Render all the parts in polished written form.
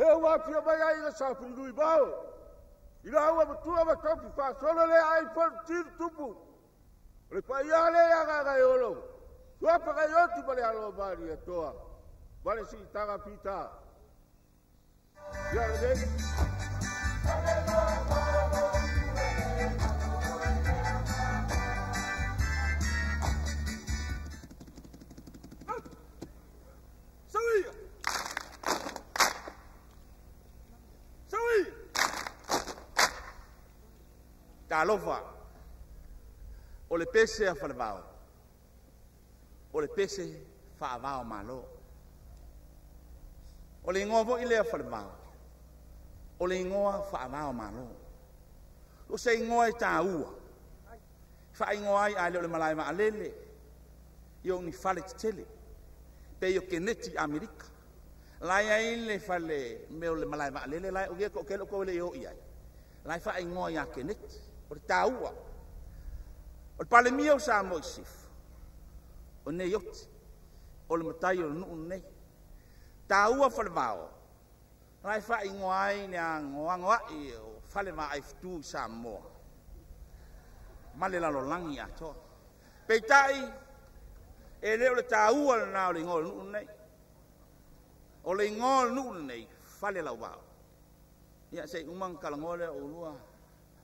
Leo wapi ya baya ila safridu ibao. Ila hawa mtuwa matofi fasolo le iPhone chiri tupu. Lepa yale ya gaga yolo. Tuapa gayoti bale alobari ya toa. Bale si itaga pita. Yale dek. Talofa, o le pese a falvao, o le pese favao malo, o le ngovo ile a falvao, o le ngoa favao malo, o se ngoa taua, fa ngoa ai ale o le malai ma alele, yo ni fale tele, pe yo keneti America, la ia ile fale me o le malai ma alele la o ye ko kelo ko le yo ia, la fa ngoa ya keneti. Por taua, por palemia o samoisif, o neyot, o le matai o nu nei, taua falvao, lai fa ingoai ne ngoa i o fale ma iftu samoa, male la lolangi ato, peitai, ele o le taua na o le ngol nu nei, o le ngol nu nei fale la wao, ia se umang kalangole o lua.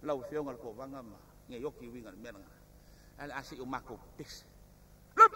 Lau fiong al kovanga ma ngeyoki wingan menanga al asi umako pis lup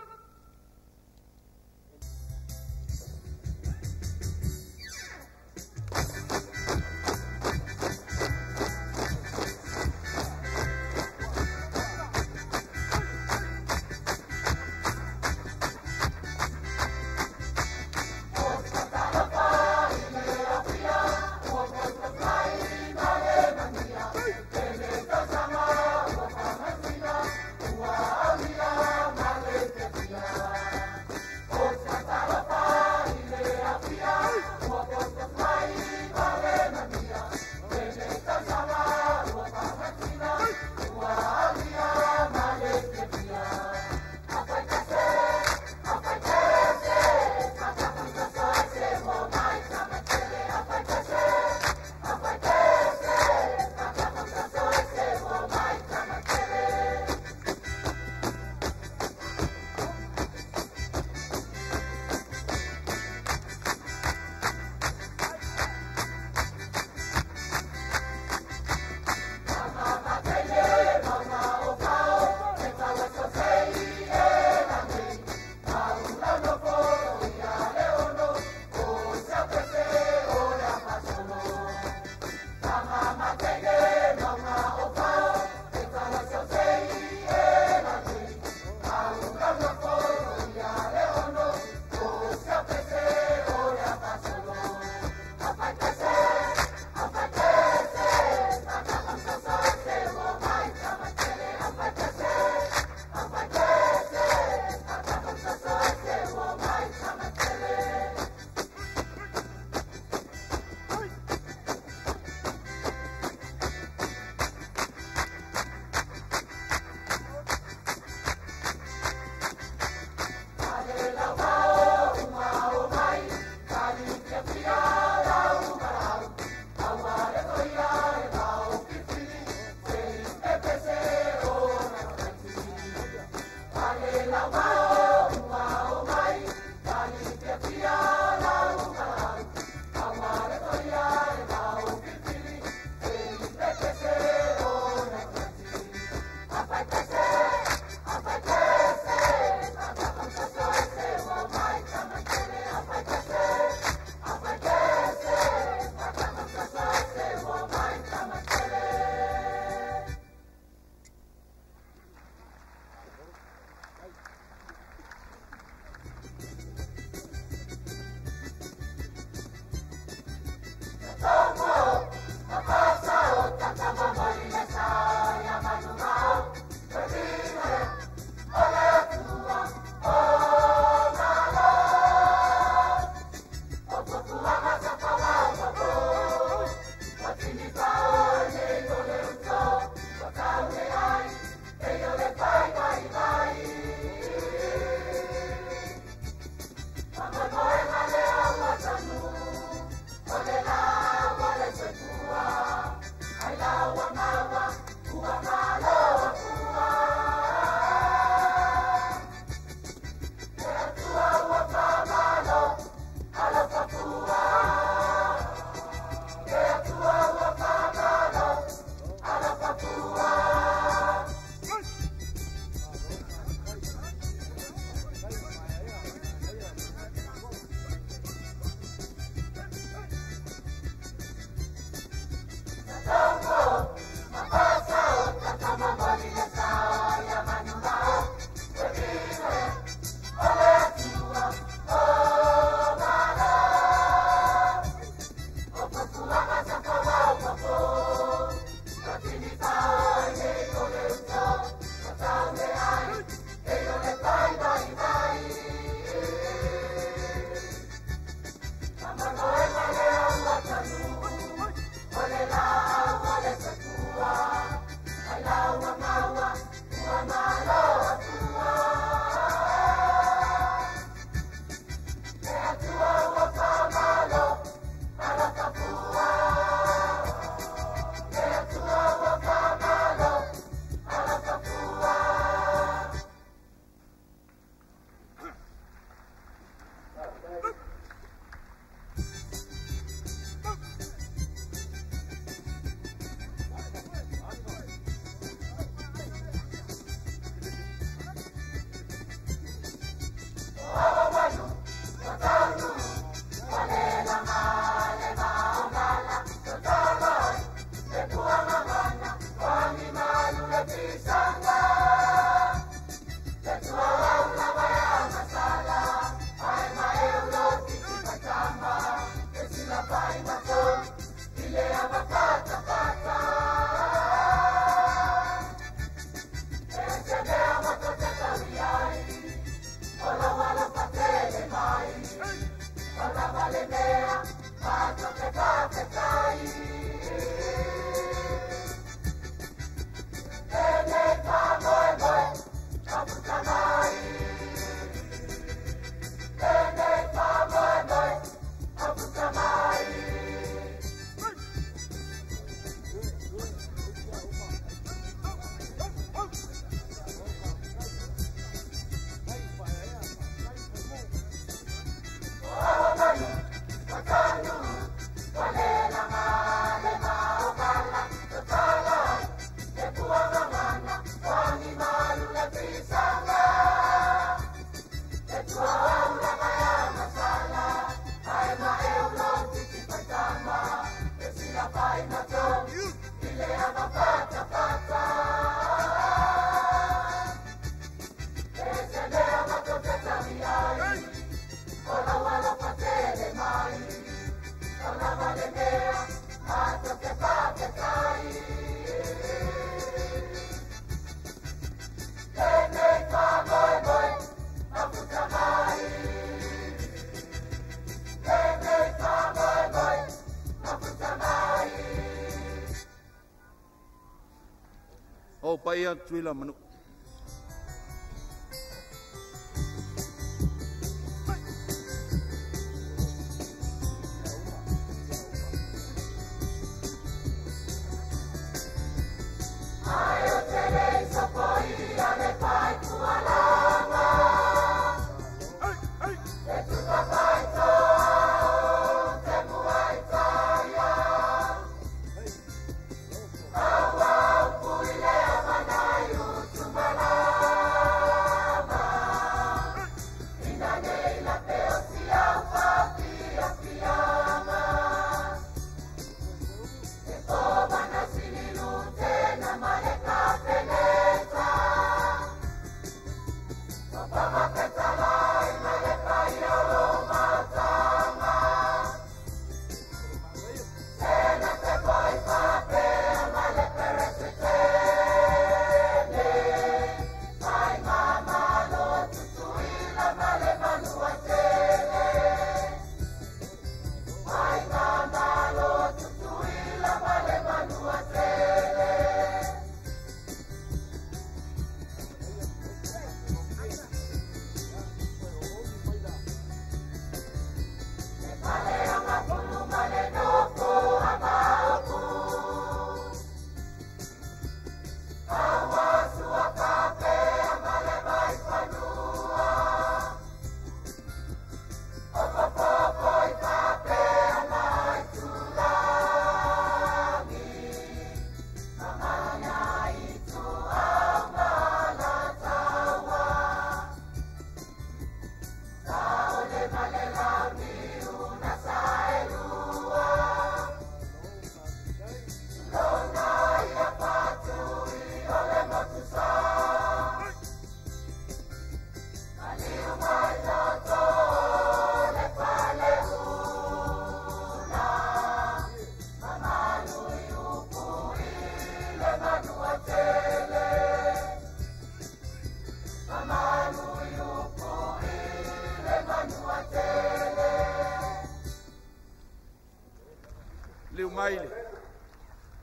Upaya twila manu.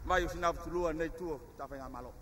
Mayo sinaptulua na ituo tafanya malo.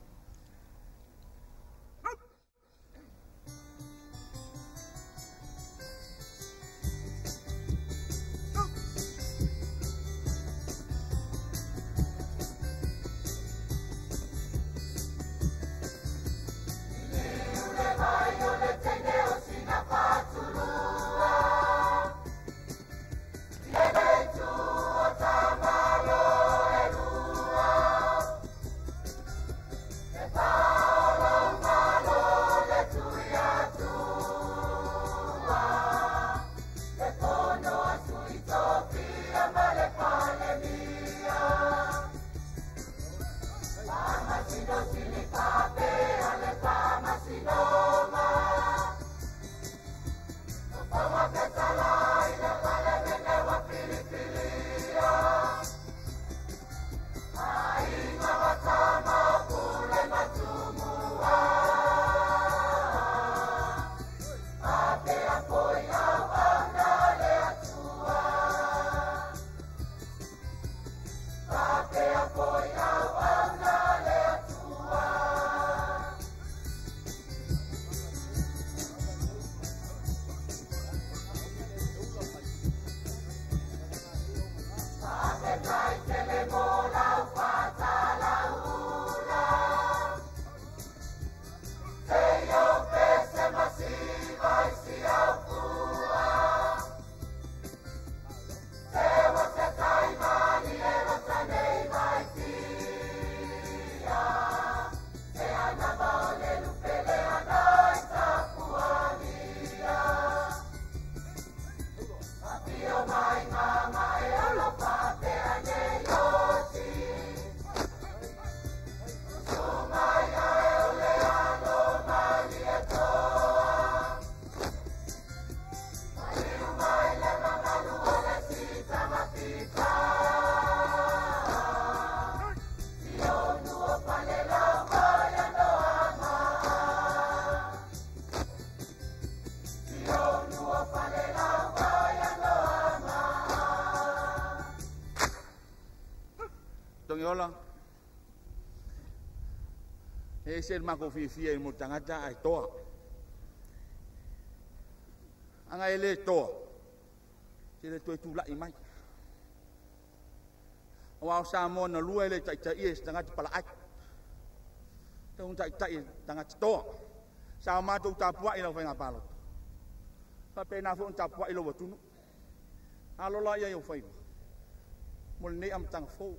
Tonyola. Es el macofifia y mutangata a toa. Anga ele toa. Se le toa tu la imai. Wa samo na lua ele tai tai es tanga pala ai. Tong tai tai tanga toa. Sama tu tapua ilo fenga palo. Fa pena fon tapua ilo watunu. Alola ia yo fai. Mulni am tang fo.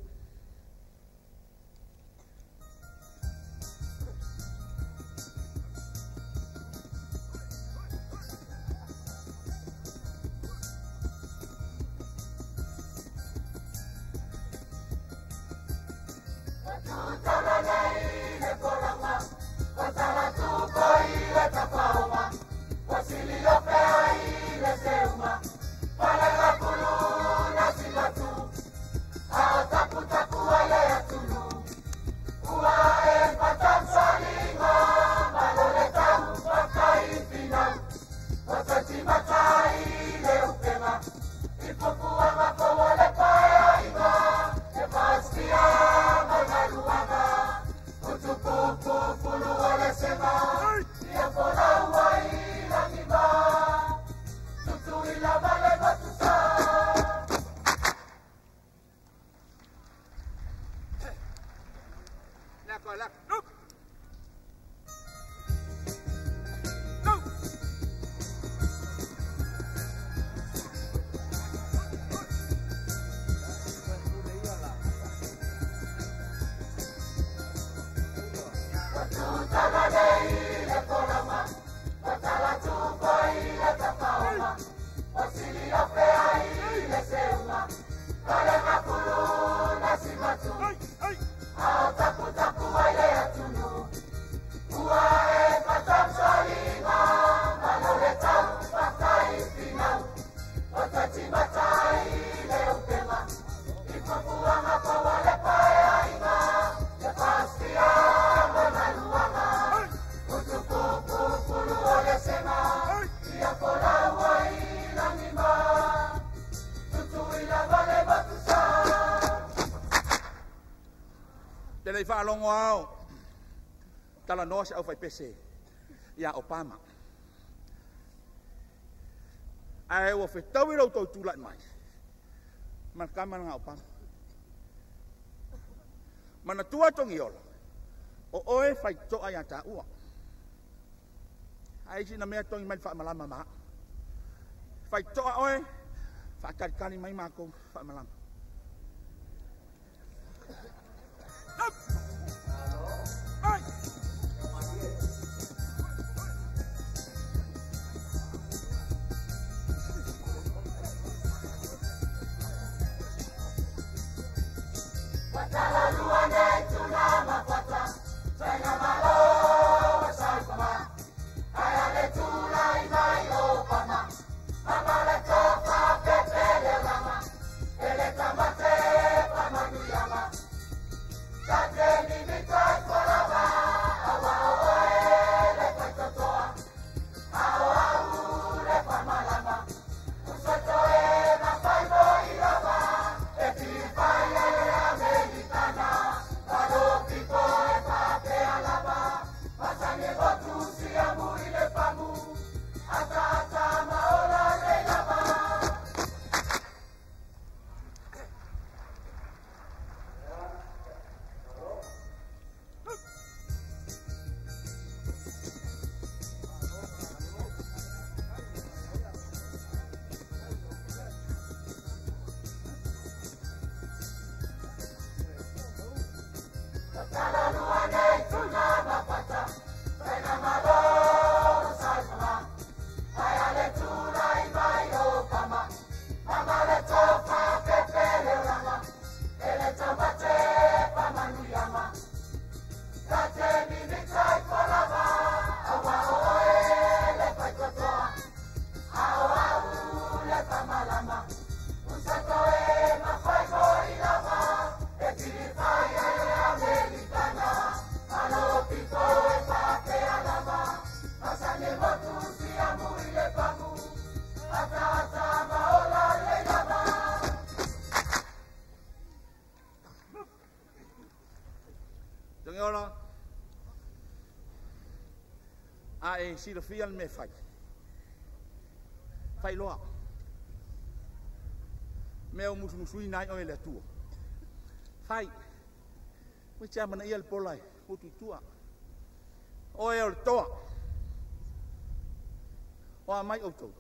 Falongoao tala noa au fai pese ia opama ai o fe tawi lo to tulat mai man kaman nga opama mana tua tongiola o oe fai to ai ata u ai sina me tong mai fa malama ma fai to oe fa kali mai ma ko fa malama. يصير فيها المفاي فايلوها ما هو مش مسوي ناي أو يلتوه فاي وش أمنا إياه البولاي وتوتوه أو يلتوه أو ما يلتوه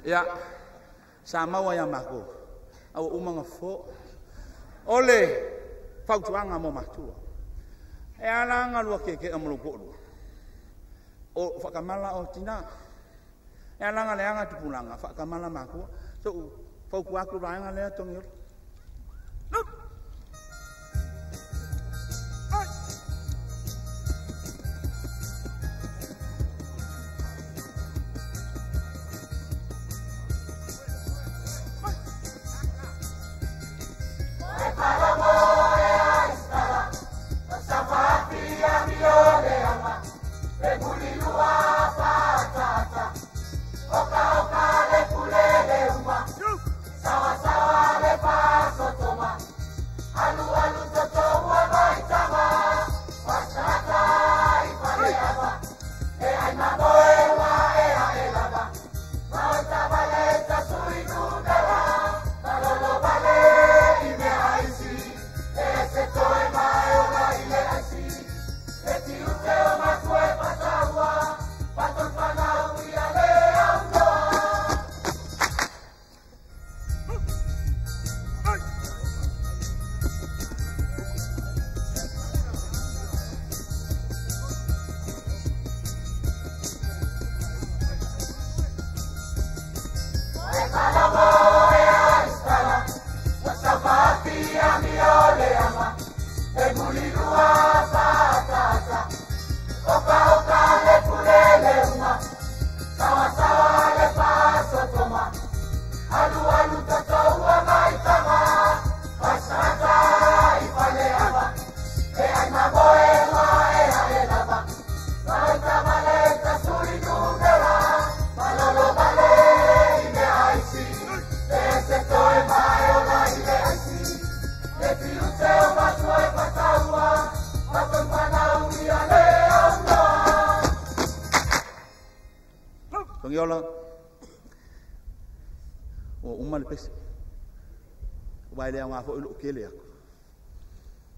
Ya. Sama wayang mako. Awa umanga fo. Ole. Fautuanga mo mahtua. E alanga lua keke amulukulu. O fakamala o tina. E alanga leanga tupulanga. Fakamala mako. So faukuaku ranga lea tongir. Nope.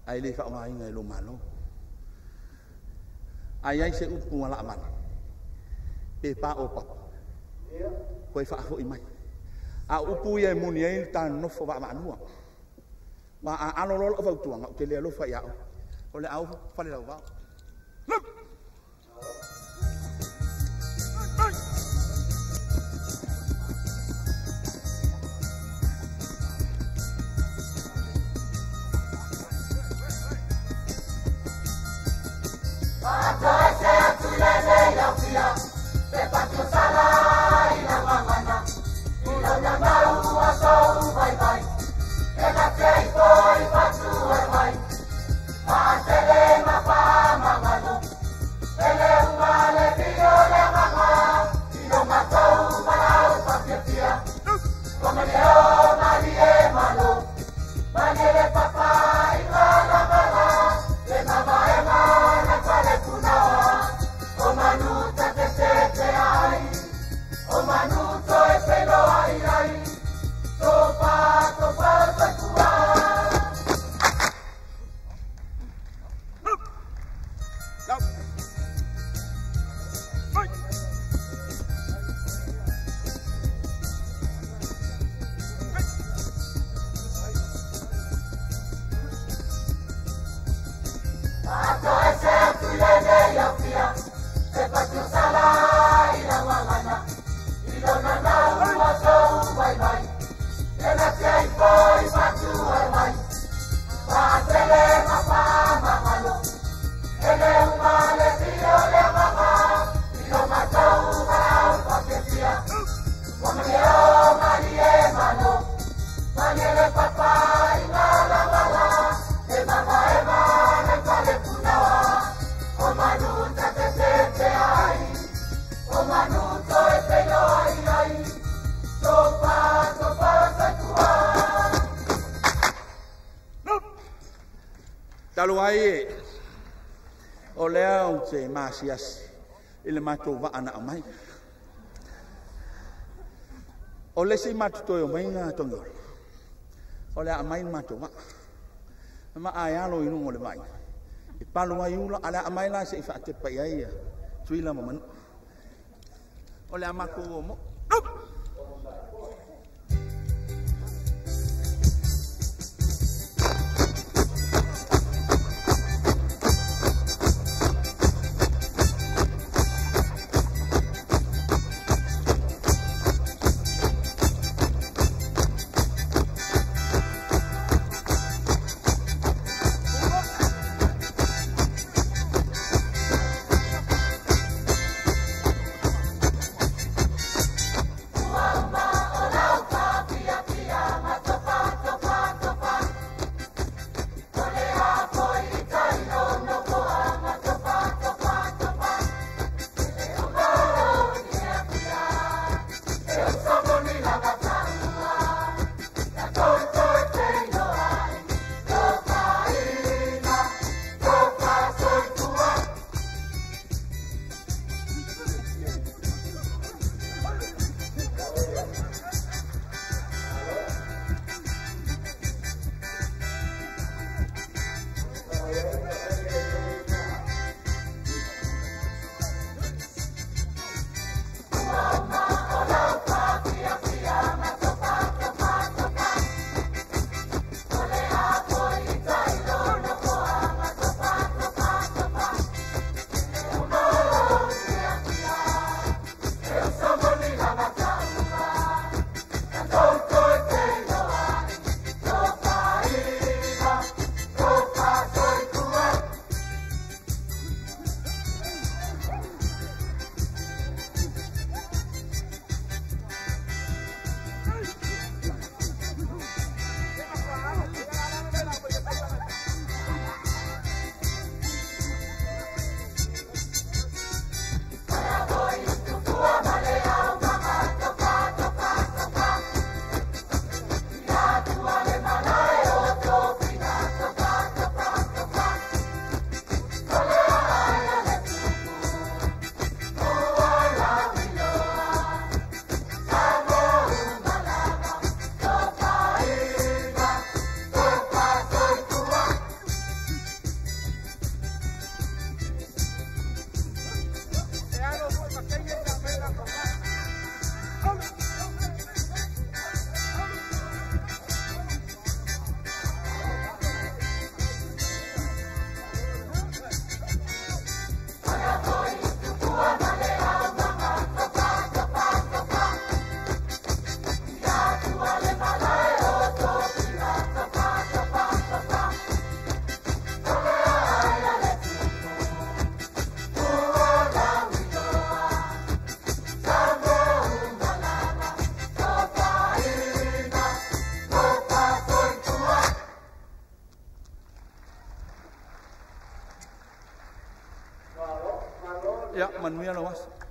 Ai le fa ngai ngai lo malo. Ai ai se upu ala mal. Pe pa o pa. Koi fa ho imai. A upu ye muni ai tan no fo ba manu. Ma a lo lo fa tuanga ke le lo fa ya. Ole au fa le lo ba. Ele matou va ana mai. Ole si matou yo mai na tongor. Ole amai matou va. Ma ayalo inu ole mai. E palo mai ulo ala amai la se fa te paiya. Tuila mo man. Ole amako mo. manuia lo más.